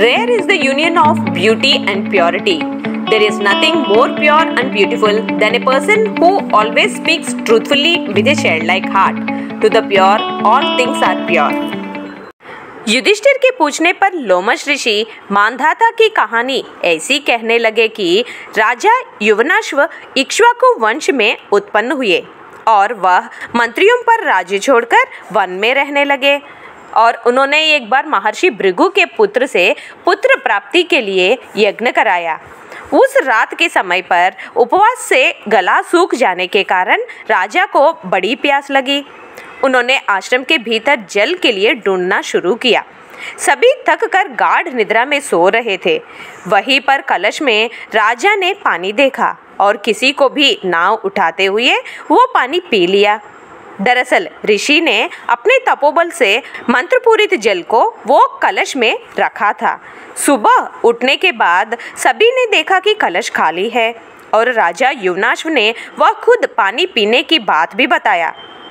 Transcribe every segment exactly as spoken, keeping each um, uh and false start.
Rare is the union of beauty and purity. There is nothing more pure and beautiful than a person who always speaks truthfully with a childlike heart. To the pure, all things are pure. Yudhishthir के पूछने पर लोमश ऋषि मांधाता की कहानी ऐसी कहने लगे कि राजा युवनाश्व इक्ष्वाकु वंश में उत्पन्न हुए और वह मंत्रियों पर राज्य छोड़कर वन में रहने लगे और उन्होंने एक बार महर्षि भृगु के पुत्र से पुत्र प्राप्ति के लिए यज्ञ कराया। उस रात के समय पर उपवास से गला सूख जाने के कारण राजा को बड़ी प्यास लगी। उन्होंने आश्रम के भीतर जल के लिए ढूंढना शुरू किया। सभी थक कर गाढ़ निद्रा में सो रहे थे। वहीं पर कलश में राजा ने पानी देखा और किसी को भी नाव उठाते हुए वो पानी पी लिया। दरअसल ऋषि ने अपने तपोबल से मंत्रपूरित जल को वो कलश में रखा था। सुबह उठने के बाद सभी ने देखा कि कलश खाली है और राजा युवनाश्व ने वह खुद पानी पीने की बात भी बताया।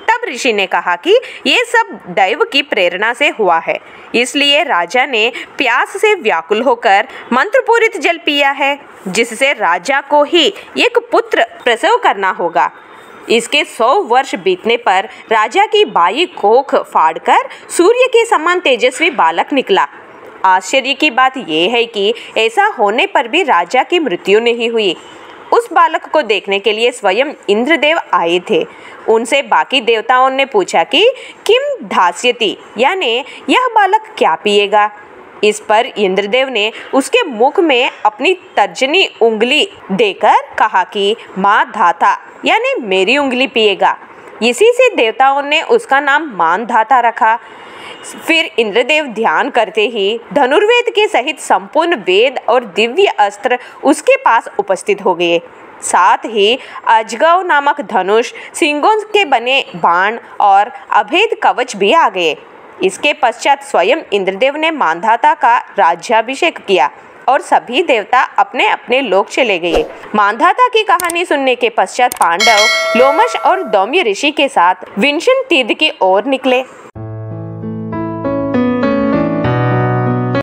तब ऋषि ने कहा कि ये सब दैव की प्रेरणा से हुआ है, इसलिए राजा ने प्यास से व्याकुल होकर मंत्रपूरित जल पिया है, जिससे राजा को ही एक पुत्र प्रसव करना होगा। इसके सौ वर्ष बीतने पर राजा की बाई कोख फाड़कर सूर्य के समान तेजस्वी बालक निकला। आश्चर्य की बात यह है कि ऐसा होने पर भी राजा की मृत्यु नहीं हुई। उस बालक को देखने के लिए स्वयं इंद्रदेव आए थे। उनसे बाकी देवताओं ने पूछा कि किम धास्यति, यानी यह बालक क्या पिएगा। इस पर इंद्रदेव ने उसके मुख में अपनी तर्जनी उंगली देकर कहा कि मांधाता, यानी मेरी उंगली पिएगा। इसी से देवताओं ने उसका नाम मांधाता रखा। फिर इंद्रदेव ध्यान करते ही धनुर्वेद के सहित संपूर्ण वेद और दिव्य अस्त्र उसके पास उपस्थित हो गए। साथ ही अजगव नामक धनुष, सिंगों के बने बाण और अभेद कवच भी आ गए। इसके पश्चात स्वयं इंद्रदेव ने मांधाता का राज्याभिषेक किया और सभी देवता अपने अपने लोक चले गए। मांधाता की कहानी सुनने के पश्चात पांडव लोमश और दौम्य ऋषि के साथ विंशन तीर्थ की ओर निकले।